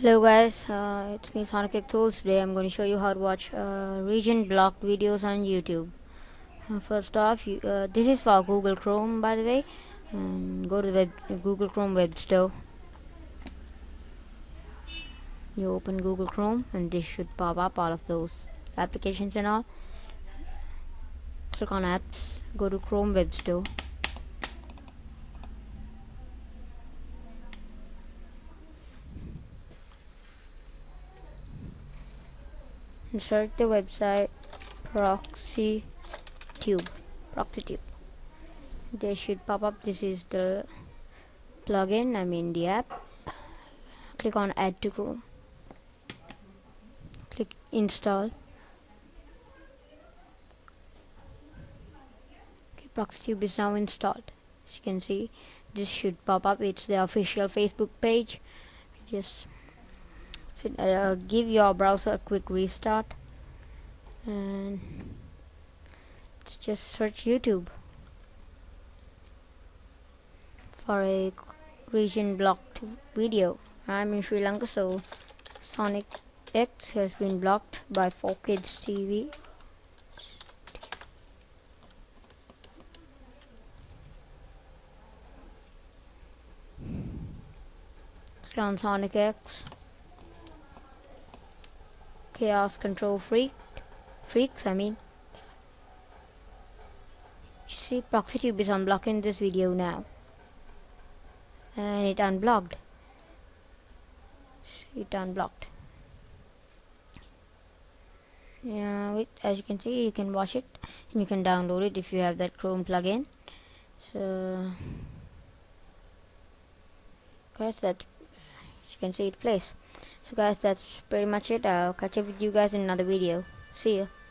Hello guys, it's me SonicXRulz. Today I'm going to show you how to watch region blocked videos on YouTube. First off, this is for Google Chrome, by the way. Go to the Google Chrome web store. You open Google Chrome and this should pop up all of those applications and all. Click on apps, go to Chrome web store. Search the website ProxTube. They should pop up. This is the plugin, I mean the app. Click on add to Chrome, click install. Okay, ProxTube is now installed. As you can see, this should pop up. It's the official Facebook page. Just give your browser a quick restart and let's just search YouTube for a region blocked video. I'm in Sri Lanka, so Sonic X has been blocked by 4Kids TV. Click on Sonic X. Chaos Control Freaks, I mean. See, ProxTube is unblocking this video now. And it unblocked. Yeah, as you can see, you can watch it and you can download it if you have that Chrome plugin. So, guys, that you can see it plays. So guys, that's pretty much it. I'll catch up with you guys in another video. See ya.